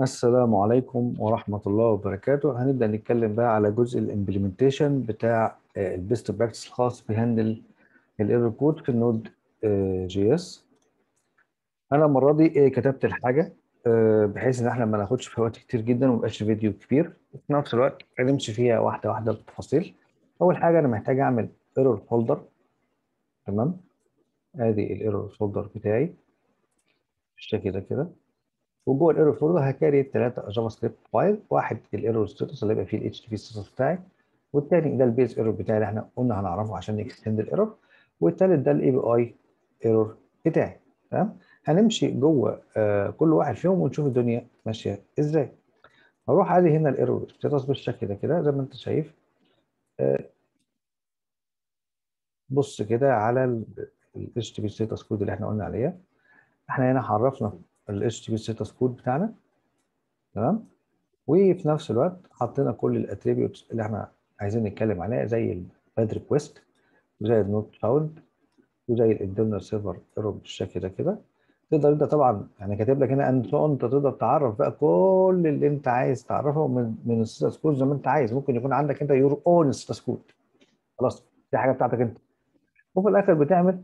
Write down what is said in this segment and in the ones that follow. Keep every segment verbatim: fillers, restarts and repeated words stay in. السلام عليكم ورحمة الله وبركاته. هنبدأ نتكلم بقى على جزء الامبلمنتيشن بتاع البيست براكتس الخاص بهندل الايرور كود في النود جي اس. أنا المرة دي كتبت الحاجة بحيث إن إحنا ما ناخدش في وقت كتير جدا ومبقاش فيديو كبير، وفي نفس الوقت هنمشي فيها واحدة واحدة بالتفاصيل. أول حاجة أنا محتاج أعمل ايرور فولدر، تمام؟ آدي الايرور فولدر بتاعي بالشكل ده كده، وجوه الايرور فولدر هكاري ثلاثة جافا سكريبت فايل، واحد الايرور ستاتس اللي هيبقى فيه الاتش تي بي ستاتس بتاعي، والثاني ده البيز ايرور بتاعي اللي احنا قلنا هنعرفه عشان نكستند الايرور، والثالث ده الاي بي اي ايرور بتاعي، تمام؟ هنمشي جوه آه كل واحد فيهم ونشوف الدنيا ماشيه ازاي. هروح عادي هنا الايرور ستاتس بالشكل ده كده زي ما انت شايف. آه بص كده على ال اتش تي بي ستاتس كود اللي احنا قلنا عليها. احنا هنا عرفنا ال اتش تي بي ستاتس كود بتاعنا، تمام؟ وفي نفس الوقت حطينا كل الاتريبيوتس اللي احنا عايزين نتكلم عليها زي الباد ريكويست وزي النوت فاوند وزي الانترنال سيرفر ايرور بالشكل ده كده. تقدر انت طبعا يعني كاتب لك هنا انت تقدر تعرف بقى كل اللي انت عايز تعرفه من من الستاتس كود زي ما انت عايز. ممكن يكون عندك انت يور اون ستاتس كود، خلاص دي حاجه بتاعتك انت. وفي الاخر بتعمل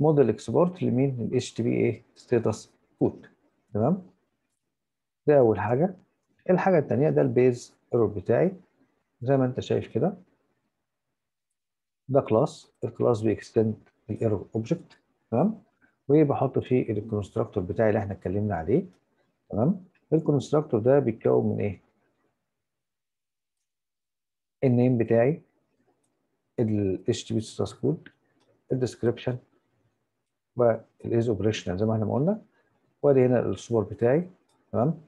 موديل اكسبورت لمين؟ لل اتش تي بي ايه ستاتس كود، تمام؟ ده اول حاجه. الحاجه الثانيه ده البيز ايرور بتاعي زي ما انت شايف كده، ده كلاس، الكلاس بيكستند الايرور اوبجكت، تمام؟ وبحط فيه الكونستراكتور بتاعي اللي احنا اتكلمنا عليه، تمام؟ الكونستراكتور ده بيتكون من ايه؟ النيم بتاعي، ال اتش تي بي ستاتس كود، الديسكريبشن، والايز اوبريشنال زي ما احنا ما قلنا، وادي هنا الصور بتاعي، تمام؟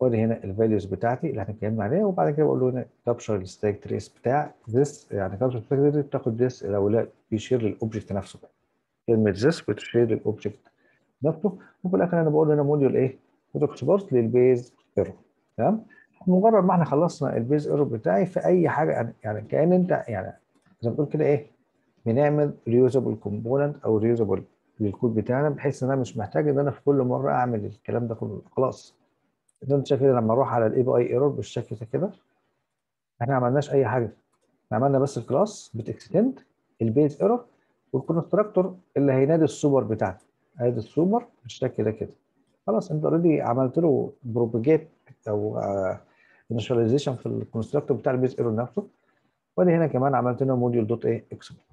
وادي هنا الفاليوز بتاعتي اللي احنا اتكلمنا عليها، وبعد كده بقول له هنا كابشر الستاك تريس بتاع ذس، يعني كابشر الستاك تريس بتاخد ذس لو لا بيشير للاوبجكت نفسه، كلمه ذس بتشير للاوبجكت نفسه. وفي الاخر انا بقول له هنا موديول ايه؟ موديول اكسبورت للبيز ايرور، تمام؟ مجرد ما احنا خلصنا البيز ايرور بتاعي في اي حاجه، يعني كان انت يعني زي ما بتقول كده ايه؟ بنعمل ريوزابل كومبوننت او ريوزابل للكود بتاعنا، بحيث ان انا مش محتاج ان انا في كل مره اعمل الكلام ده كله، خلاص. انت شايف لما اروح على الاي بي اي ايرور بالشكل ده كده احنا ما عملناش اي حاجه، عملنا بس الكلاس بتكستند البيز ايرور والكونستراكتور اللي هينادي السوبر بتاعنا، هينادي السوبر بالشكل ده كده، خلاص. انت اوريدي عملت له بروباجيت او انيشاليزيشن في الكونستراكتور بتاع البيز ايرور نفسه، وادي هنا كمان عملت لنا موديول دوت ايه اكسبورت.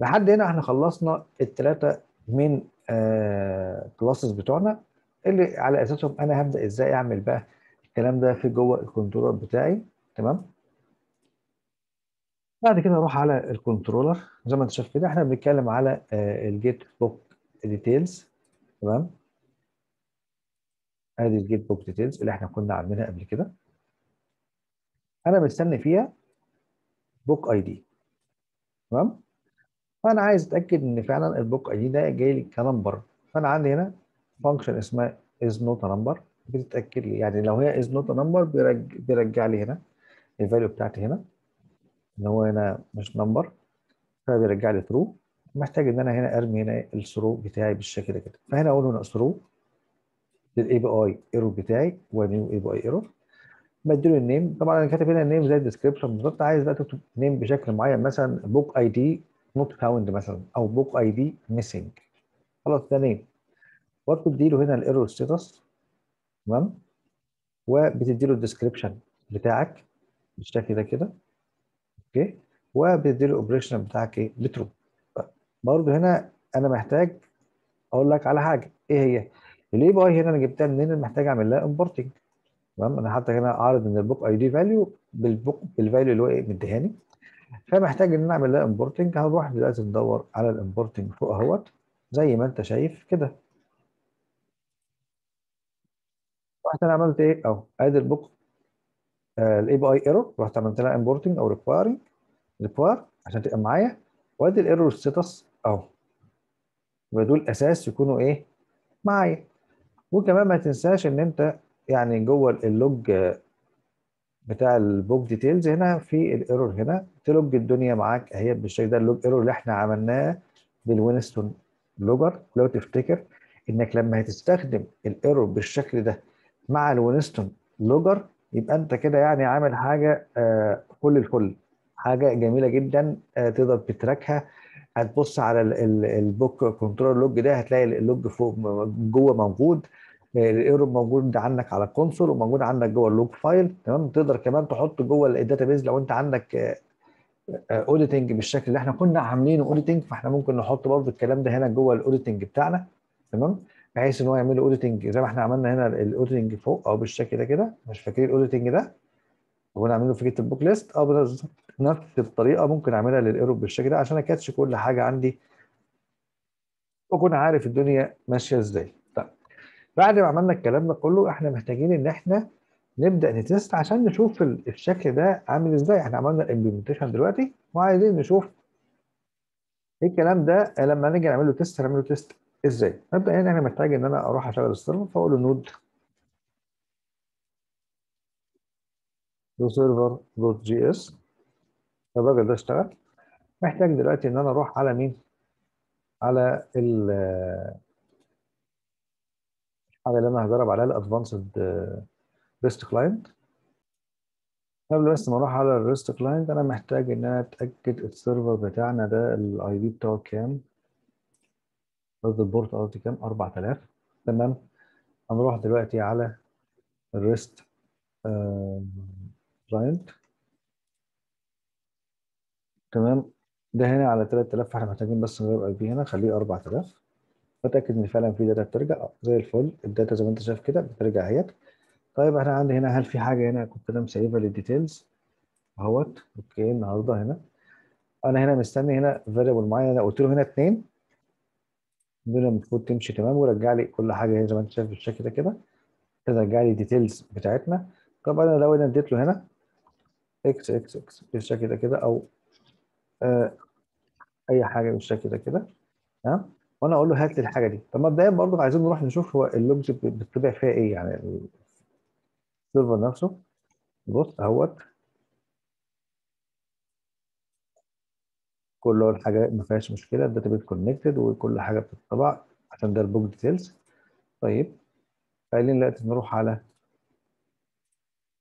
لحد هنا احنا خلصنا الثلاثه من كلاسز آه بتوعنا اللي على اساسهم انا هبدا ازاي اعمل بقى الكلام ده في جوه الكنترولر بتاعي، تمام؟ بعد كده اروح على الكنترولر زي ما انت شايف كده. احنا بنتكلم على آه الجيت بوك ديتيلز، تمام؟ ادي الجيت بوك ديتيلز اللي احنا كنا عاملينها قبل كده. انا مستني فيها بوك اي دي، تمام؟ فأنا عايز أتأكد إن فعلا البوك أي دي ده جاي لي كنمبر، فأنا عندي هنا فانكشن اسمها is not a number بتتأكد لي، يعني لو هي is not a number بيرج... بيرجع لي هنا الفاليو بتاعتي هنا إن هو هنا مش نمبر، فبيرجع لي true. محتاج إن أنا هنا أرمي هنا الثرو بتاعي بالشكل ده كده، فهنا أقول هنا ثرو للإي بي أي ايرور بتاعي ونيو إي بي أي ايرور، بديله النيم. طبعا أنا كاتب هنا النيم زي الديسكربشن بالظبط، عايز بقى تكتب نيم بشكل معين، مثلا بوك أي دي not found مثلا او book اي دي missing، خلاص ده نيم. وبتديله هنا الايرور ستاتس، تمام؟ وبتديله الديسكربشن بتاعك بالشكل ده كده، اوكي؟ وبتديله الاوبريشن بتاعك ايه؟ بترو. برضه هنا انا محتاج اقول لك على حاجه، ايه هي؟ الاي بي اي هنا انا جبتها منين؟ انا محتاج اعمل لها امبورتنج، تمام؟ انا حتى هنا عارض ان البوك اي دي فاليو بالبوك بالفاليو اللي هو ايه مديهاني، فمحتاج ان انا اعمل لها امبورتنج. هنروح دلوقتي ندور على الامبورتنج فوق اهوت زي ما انت شايف كده. رحت انا عملت ايه اهو، ادي البوك الاي بي اي ايرور، رحت عملت لها امبورتنج او ريكوايرنج ريكواير عشان تبقى معايا، وادي الايرور ستاتس اهو، يبقى دول اساس يكونوا ايه معايا. وكمان ما تنساش ان انت يعني جوه اللوج بتاع البوك ديتيلز هنا في الايرور هنا تلوج الدنيا معاك اهي بالشكل ده، اللوج ايرور اللي احنا عملناه بالوينستون لوجر. لو تفتكر انك لما هتستخدم الايرور بالشكل ده مع الوينستون لوجر، يبقى انت كده يعني عامل حاجه فل الفل، حاجه جميله جدا تقدر تتراكها. هتبص على البوك كنترول لوج ده، هتلاقي اللوج فوق جوه موجود، الايرور موجود عندك على الكونسول وموجود عندك جوه اللوج فايل. تمام، تقدر كمان تحط جوه الداتابيز لو انت عندك اوديتنج بالشكل اللي احنا كنا عاملينه اوديتنج، فاحنا ممكن نحط برضه الكلام ده هنا جوه الاوديتنج بتاعنا. تمام، بحيث ان هو يعمل اوديتنج زي ما احنا عملنا هنا الاوديتنج فوق او بالشكل ده كده. مش فاكرين الاوديتنج ده وانا عامله في جيت البوك ليست اه بالظبط نفس الطريقه ممكن اعملها للايرور بالشكل ده عشان اكاتش كل حاجه عندي واكون عارف الدنيا ماشيه ازاي. طيب بعد ما عملنا الكلام ده كله احنا محتاجين ان احنا نبدا نتست عشان نشوف الشكل ده عامل ازاي. احنا عملنا الامبلمنتيشن دلوقتي وعايزين نشوف ايه الكلام ده لما نيجي نعمل له تيست هنعمل له تيست ازاي. مبدئيا انا محتاج ان انا اروح اشغل السيرفر فاقول له نود دو سيرفر دوت جي اس. الراجل ده اشتغل. محتاج دلوقتي ان انا اروح على مين؟ على ال الحاجه اللي انا هجرب عليها الادفانسد ريست كلاينت. قبل بس ما اروح على الريست كلاينت انا محتاج ان انا اتاكد السيرفر بتاعنا ده الاي بي بتاعه كام؟ قصدي البورت قصدي كام؟ أربعة آلاف. تمام، هنروح دلوقتي على الريست كلاينت. تمام، ده هنا على ثلاثة آلاف، فاحنا محتاجين بس نغير اي بي هنا خليه أربعة آلاف. بتاكد ان فعلا في داتا بترجع اه زي الفل. الداتا زي ما انت شايف كده بترجع اهيت. طيب انا عندي هنا هل في حاجه هنا كنت انا مسيبها للديتيلز اهوت. اوكي النهارده هنا انا هنا مستني هنا فاريبل معين انا قلت له هنا اتنين دول المفروض تمشي. تمام، ورجع لي كل حاجه هنا زي ما انت شايف بالشكل ده كده، رجع لي الديتيلز بتاعتنا. طب انا لو انا اديت له هنا اكس اكس اكس بالشكل ده كده او آه اي حاجه بالشكل ده كده تمام، وانا اقول له هات لي الحاجه دي. طب مبدئيا برضه عايزين نروح نشوف هو اللوجز بتطبع فيها ايه، يعني السيرفر نفسه. بص اهوت كل الحاجات ما فيهاش مشكله، الداتا بيت كونكتد وكل حاجه بتطبع عشان ده البوك ديتيلز. طيب قايلين دلوقتي نروح على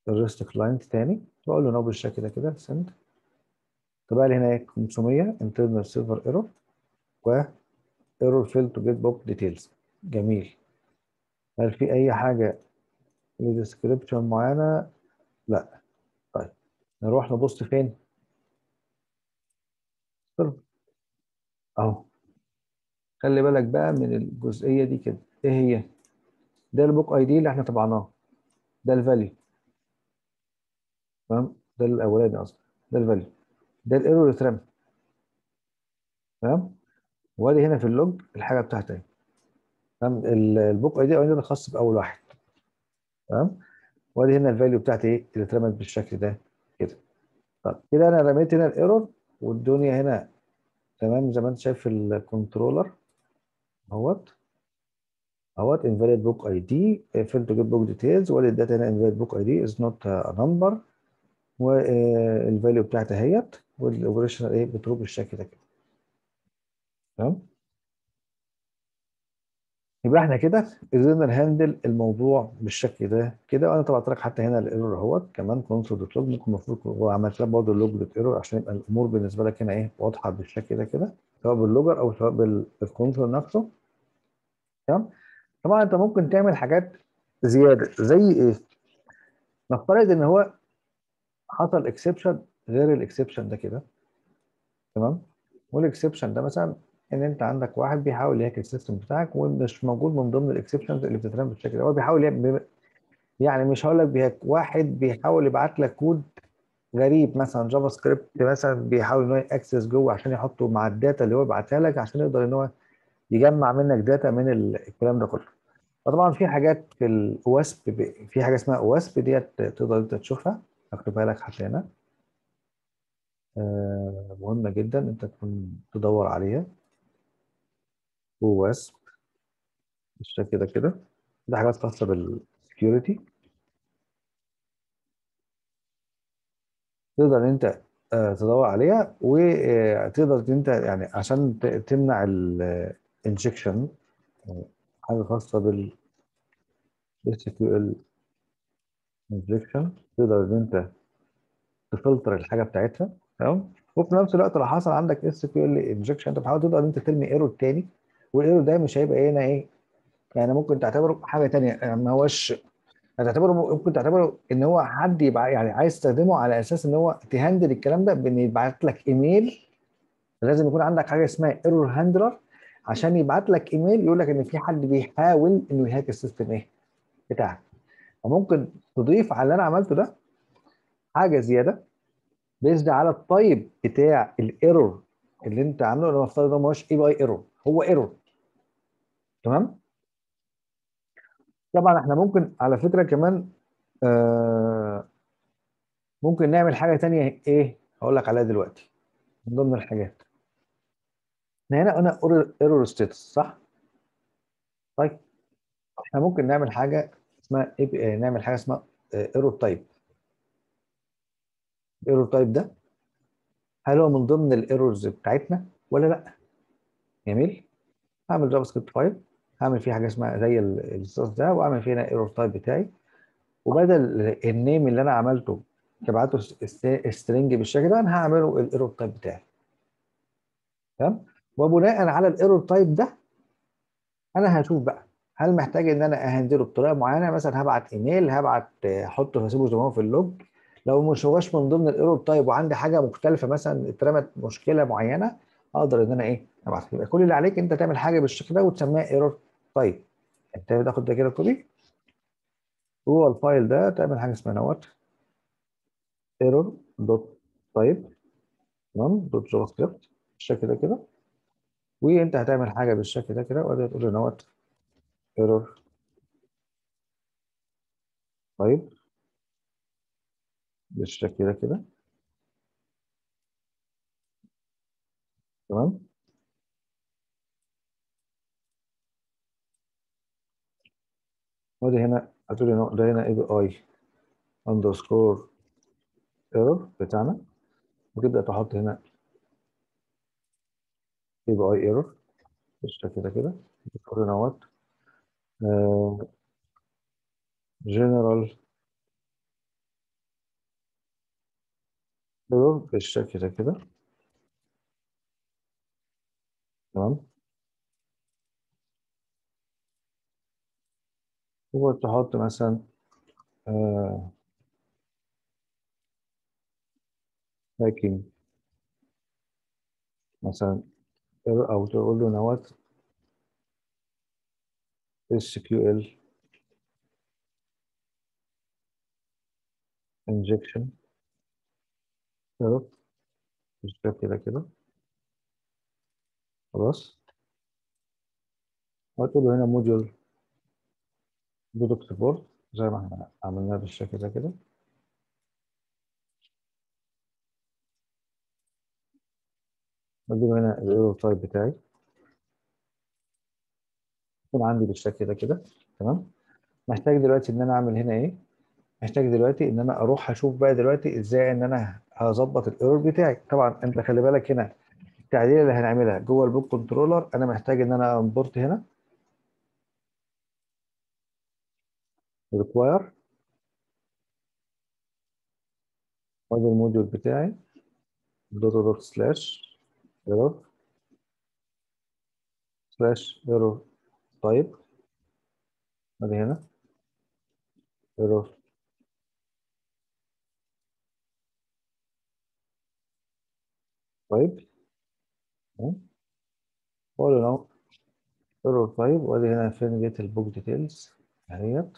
الريست كلاينت تاني واقول له نو بالشكل ده كده سند. طبعا لي هنا خمسمية انترنال سيرفر ايرور و ايرور فيل تو جيت بوك ديتيلز. جميل، هل في اي حاجه ديسكريبشن معينه؟ لا. طيب نروح نبص فين؟ اهو خلي بالك بقى من الجزئيه دي كده. ايه هي؟ ده البوك اي دي اللي احنا طبعناه، ده الفاليو. تمام، ده الاولاني اصلا، ده الفاليو، ده الايرور اللي اترمى. تمام، وادي هنا في اللوج الحاجه بتاعتها. تمام، البوك اي دي الاولاني خاص باول واحد. تمام، وادي هنا الفاليو بتاعتي ايه اللي اترمت بالشكل ده كده. طب كده انا رميت هنا الايرور والدنيا هنا تمام زي ما انت شايف في الكنترولر اهوت اهوت invalid book id failed to get book details وادي الداتا هنا invalid book id is not a number والفاليو بتاعتها اهيت والاوبريشنال ايه بتروح بالشكل ده كده. تمام، يبقى احنا كده قدرنا نهندل الموضوع بالشكل ده كده. وانا طلعت لك حتى هنا الايرور اهوت كمان كونسول دوت لوج، ممكن المفروض وعملت لك برضه اللوج دوت ايرور عشان يبقى الامور بالنسبه لك هنا ايه واضحه بالشكل ده كده سواء باللوجر او سواء بالكونسول نفسه. تمام، طبعا انت ممكن تعمل حاجات زياده زي ايه؟ نفترض ان هو حصل اكسبشن غير الاكسبشن ده كده. تمام، والاكسبشن ده مثلا ان انت عندك واحد بيحاول يهاك السيستم بتاعك ومش موجود من ضمن الاكسبشنز اللي بتترمى بالشكل ده. هو بيحاول يعني, يعني مش هقول لك بيهاك، واحد بيحاول يبعت لك كود غريب مثلا جافا سكريبت مثلا بيحاول ان هو ياكسس جوه عشان يحطه مع الداتا اللي هو بعتها لك عشان يقدر ان هو يجمع منك داتا من الكلام ده كله. فطبعا في حاجات في الواسب، في حاجه اسمها واسب ديت تقدر انت تشوفها، هكتبها لك حتى هنا آه مهمه جدا انت تكون تدور عليها. واسب بالشكل ده كده، ده حاجات خاصه بالسكيورتي تقدر ان انت تدور عليها وتقدر ان انت يعني عشان تمنع الانجكشن، حاجه خاصه بال injection تقدر ان انت تفلتر الحاجه بتاعتها تمام، وفي نفس الوقت لو حصل عندك اس كيو ال انجكشن انت بتحاول تقدر ان انت ترمي ايرور تاني، والايرور ده مش هيبقى هنا ايه يعني، ممكن تعتبره حاجه ثانيه يعني ما هوش هتعتبره، ممكن تعتبره ان هو حد يبقى يعني عايز تستخدمه على اساس ان هو تهندل الكلام ده، بان يبعت لك ايميل، لازم يكون عندك حاجه اسمها ايرور هاندلر عشان يبعت لك ايميل يقول لك ان في حد بيحاول انه يهاك السيستم ايه بتاعك. فممكن تضيف على اللي انا عملته ده حاجه زياده بيزد على التايب بتاع الايرور اللي انت عامله، اللي نفترض ان هو ماهوش اي بي اي ايرور، هو ايرور تمام. طبعا احنا ممكن على فكره كمان آه ممكن نعمل حاجه ثانيه ايه هقول لك عليها دلوقتي من ضمن الحاجات. احنا هنا قلنا ايرور ستاتس صح؟ طيب احنا ممكن نعمل حاجه اسمها اي بي اي، نعمل حاجه اسمها ايرور تايب. الايرور تايب ده هل هو من ضمن الايرورز بتاعتنا ولا لا؟ جميل؟ هعمل جافا سكريبت فايل، هعمل فيه حاجه اسمها زي الرصاص ده، واعمل فيه هنا ايرور تايب بتاعي، وبدل النيم اللي انا عملته كبعته سترينج بالشكل ده انا هعمله الايرور تايب بتاعي. تمام؟ وبناء على الايرور تايب ده انا هشوف بقى هل محتاج ان انا اهندله بطريقه معينه، مثلا هبعت ايميل، هبعت احطه هسيبه زي ما هو في اللوج، لو مش هوش من ضمن الايرور تايب وعندي حاجه مختلفه مثلا اترمت مشكله معينه اقدر ان انا ايه ابعت. يبقى كل اللي عليك انت تعمل حاجه بالشكل ده وتسميها ايرور تايب. انت بتاخد ده كده كوبي جوه الفايل ده، تعمل حاجه اسمها نوت ايرور دوت تايب تمام دوت جافا سكريبت بالشكل ده كده، وانت هتعمل حاجه بالشكل ده كده وهتقول له نوت ايرور تايب بالشكل ده كده تمام. وادي هنا هتقول لي ده هنا اي بي اي اندرسكور ايرور بتاعنا، وتبدا تحط هنا اي بي اي ايرور بالشكل ده كده، تقول لي نوت جنرال بالشكل ده كده تمام، وتحط مثلا هاكينج آه مثلا او تقول له نوت اس كيو ال انجكشن ايرور بالشكل كده خلاص، وهتقول له هنا موديول برودكت سبورت زي ما احنا عملناه بالشكل ده كده واديله هنا الايرور تايب بتاعي يكون عندي بالشكل ده كده تمام. محتاج دلوقتي ان انا اعمل هنا ايه؟ محتاج دلوقتي ان انا اروح اشوف بقى دلوقتي ازاي ان انا هظبط الايرور بتاعي. طبعا انت خلي بالك هنا التعديل اللي هنعملها جوه البوك كنترولر انا محتاج ان انا امبورت هنا ريكواير وادي الموديول بتاعي دوت دوت سلاش ايرور سلاش ايرور تايب ادي هنا ايرور طيب تمام، وادي هنا ايرور طيب، وادي هنا فين جيت البوك ديتيلز اهيت،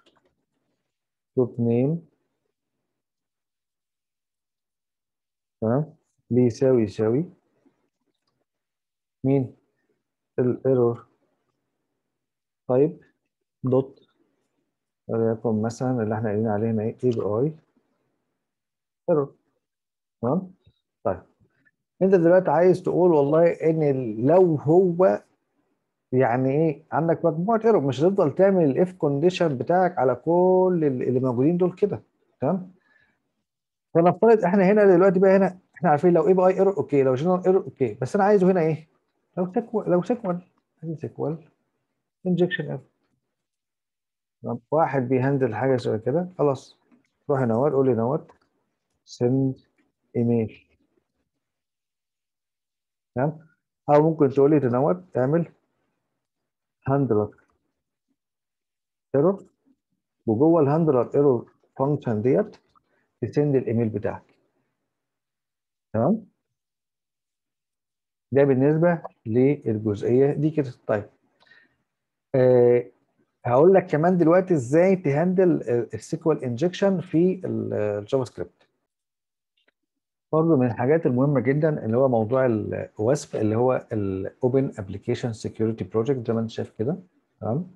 دوت نيم تمام بيساوي يساوي مين؟ الايرور تايب دوت وليكن مثلا اللي احنا قايلين عليه هنا ايه؟ اي بي اي ايرور. تمام؟ طيب انت دلوقتي عايز تقول والله ان لو هو يعني ايه عندك مجموعه ايرور، مش هتفضل تعمل الاف كونديشن بتاعك على كل اللي موجودين دول كده. تمام؟ فنفترض احنا هنا دلوقتي بقى هنا احنا عارفين لو اي بي اي ايرور اوكي، لو جنرال ايرور اوكي، بس انا عايزه هنا ايه؟ لو سيكوال لو سيكوال سيكوال انجكشن ايرور. واحد بيهندل حاجه زي كده، خلاص روح هنا اهوت قول لي نوت سند ايميل. تمام؟ او ممكن تقول لي تنوت اعمل هاندلر ايرور، وجوه الهاندلر ايرور فانكشن ديت تسند الايميل بتاعك. تمام؟ ده بالنسبه للجزئيه دي كده. طيب آه هقول لك كمان دلوقتي ازاي تهندل السيكوال انجكشن في الجافا سكريبت. برضه من الحاجات المهمه جدا اللي هو موضوع الواسب اللي هو الاوبن ابلكيشن سكيورتي بروجكت زي ما انت شايف كده. تمام؟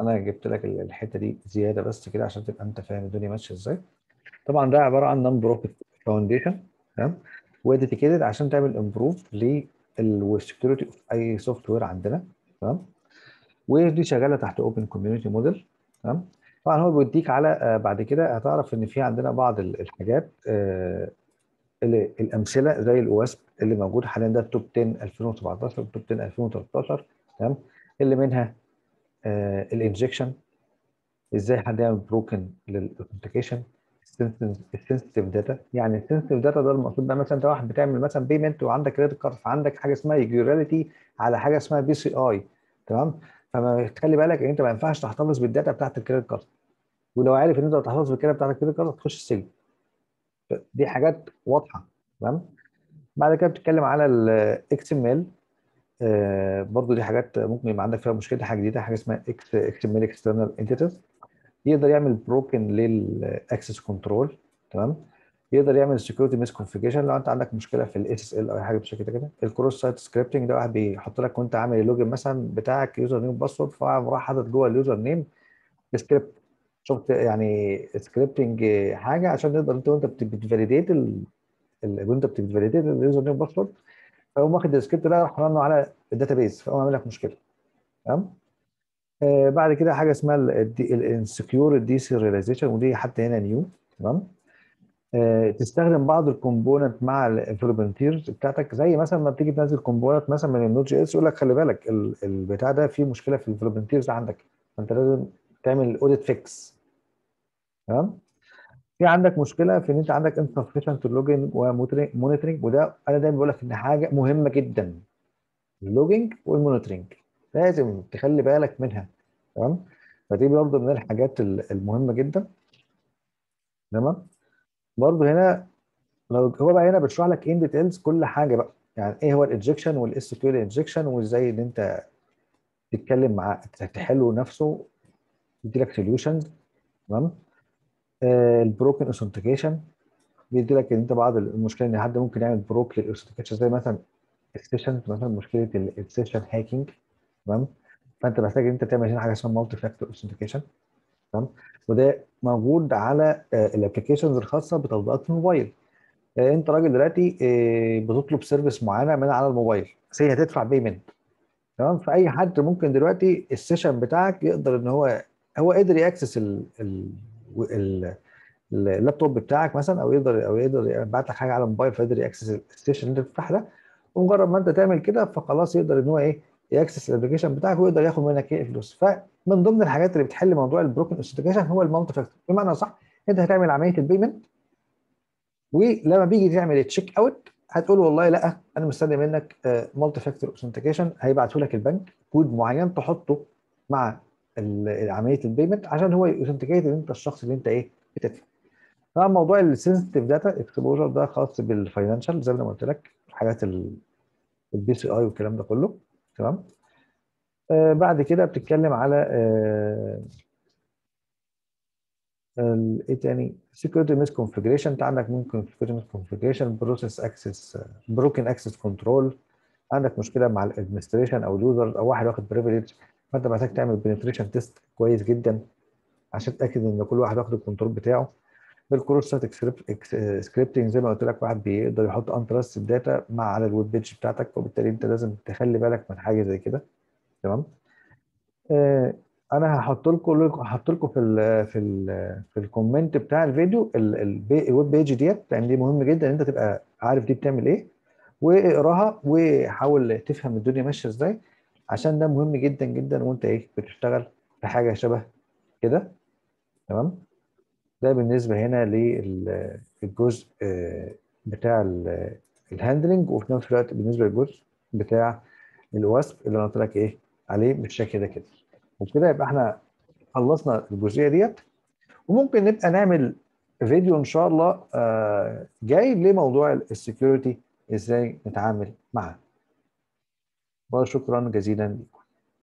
انا جبت لك الحته دي زياده بس كده عشان تبقى انت فاهم الدنيا ماشيه ازاي. طبعا ده عباره عن نون بروفيت فاونديشن، تمام، وديديكيتد عشان تعمل امبروف للسكيورتي اوف اي سوفت وير عندنا. تمام؟ ودي شغاله تحت اوبن كوميونتي موديل. تمام؟ طبعا هو بيوديك على بعد كده هتعرف ان في عندنا بعض الحاجات آه اللي الامثله زي الواسب اللي موجود حاليا ده التوب عشرة ألفين وسبعتاشر والتوب عشرة ألفين وتلتاشر. تمام؟ اللي منها آه الانجكشن، ازاي حد يعمل بروكن للاوثنتيكيشن، السنسيتيف داتا. يعني السنسيتيف داتا ده المقصود بقى مثلا انت واحد بتعمل مثلا بيمنت وعندك كريدت كارد، فعندك حاجه اسمها يوراليتي على حاجه اسمها بي سي اي. تمام؟ فما تخلي بالك ان انت ما ينفعش تحتفظ بالداتا بتاعت الكريدت كارد، ولو عارف ان انت هتحتفظ بالداتا بتاعت الكريدت كارد هتخش السجن. دي حاجات واضحه. تمام؟ بعد كده بتتكلم على الاكس ام ال، برضه دي حاجات ممكن يبقى عندك فيها مشكله، حاجه جديده حاجه اسمها اكس اكس ام ال اكسترنال انتيتيز. يقدر يعمل بروكن للاكسس كنترول. تمام؟ يقدر يعمل سكيورتي ميس كونفيجريشن لو انت عندك مشكله في الاس اس ال او اي حاجه بشكل كده. الكروس سايت سكريبتنج ده واحد بيحط لك وانت عامل اللوجن مثلا بتاعك يوزر نيم باسورد، فقام راح حاطط جوه اليوزر نيم سكريبت، شفت يعني سكريبتنج حاجه عشان تقدر انت وانت بتفاليديت ال... وانت بتفاليديت اليوزر نيم باسورد، فيقوم واخد السكريبت ده راح رنه على الداتابيز فيقوم عامل لك مشكله. تمام؟ آه بعد كده حاجه اسمها الانسكيور دي سيرياليزيشن، ودي حتى هنا نيو. تمام؟ آه تستخدم بعض الكومبوننت مع الفولنتيرز بتاعتك، زي مثلا ما بتيجي تنزل كومبوننت مثلا من النود جي اس يقول لك خلي بالك البتاع ده فيه مشكله في الفولنتيرز عندك، فانت لازم تعمل اوديت فيكس. تمام؟ في عندك مشكله في ان انت عندك انسفشنت لوجن ومونيتورنج، وده انا دايما بقول لك ان حاجه مهمه جدا اللوجنج والمونيتورنج لازم تخلي بالك منها. تمام؟ فدي برضه من الحاجات المهمه جدا. تمام؟ برضه هنا لو هو بقى هنا بيشرح لك ان ديتيلز كل حاجه بقى، يعني ايه هو الانجكشن والاس كيو ال انجكشن، وازاي ان انت تتكلم مع تحله نفسه يدي لك سوليوشنز. تمام؟ البروكن اوثنتيكيشن بيدي لك ان انت بعض المشكله ان حد ممكن يعمل بروك للاوثنتيكيشن زي مثلا السيشن، مثلا مشكله السيشن هاكينج. تمام؟ فانت محتاج ان انت تعمل هنا حاجه اسمها مالتي فاكتور اوثنتيكيشن. تمام؟ وده موجود على الابلكيشنز الخاصه بتطبيقات الموبايل. انت راجل دلوقتي بتطلب سيرفيس معينه من على الموبايل، بس هي هتدفع بيمنت. تمام؟ فاي حد ممكن دلوقتي السيشن بتاعك يقدر ان هو هو قدر ياكسس اللابتوب بتاعك مثلا، او يقدر او يقدر يبعت لك حاجه على الموبايل فيقدر ياكسس السيشن اللي انت بتفتحه ده، ومجرد ما انت تعمل كده فخلاص يقدر ان هو ايه ياكسس الابلكيشن بتاعك ويقدر ياخد منك ايه فلوس. فمن ضمن الحاجات اللي بتحل موضوع البروكن اوثنتيكيشن هو المالتي فاكتور، بمعنى صح انت هتعمل عمليه البيمنت، ولما بيجي تعمل تشيك اوت هتقول والله لا انا مستني منك مالتي فاكتور اوثنتيكيشن، هيبعته لك البنك كود معين تحطه مع عمليه البيمنت عشان هو يوثنتيكيت ان انت الشخص اللي انت ايه بتدفع. طبعا موضوع السنسيتيف داتا اكسبوجر ده خاص بالفاينانشال زي ما قلت لك، حاجات البي سي اي والكلام ده كله. تمام؟ آه بعد كده بتتكلم على ايه تاني؟ سكيورتي ميس كونفيجريشن، انت عندك ممكن سكيورتي ميس كونفيجريشن، بروسيس اكسس بروكن اكسس كنترول، عندك مشكله مع الادمنستريشن او اليوزر او واحد واخد بريفليج، فانت محتاج تعمل بنتريشن تيست كويس جدا. عشان اتاكد ان كل واحد واخد الكنترول بتاعه. بالكروس سايت سكريبتنج زي ما قلت لك، واحد بيقدر يحط انترست داتا مع على الويب بيج بتاعتك، وبالتالي انت لازم تخلي بالك من حاجه زي كده. تمام. آه انا هحط لكم هحط لكم في ال في ال في الكومنت بتاع الفيديو الويب بيج ديت، لان دي مهم جدا ان انت تبقى عارف دي بتعمل ايه، واقراها وحاول تفهم الدنيا ماشيه ازاي، عشان ده مهم جدا جدا وانت ايه بتشتغل في حاجه شبه كده. تمام. ده بالنسبه هنا للجزء بتاع الهاندلنج، وفي نفس الوقت بالنسبه للجزء بتاع الوصف اللي انا قلت لك ايه عليه بالشكل ده كده. وبكده يبقى احنا خلصنا الجزئيه ديت، وممكن نبقى نعمل فيديو ان شاء الله جاي لموضوع السكيورتي ازاي نتعامل معاه. وشكرا جزيلا لكم.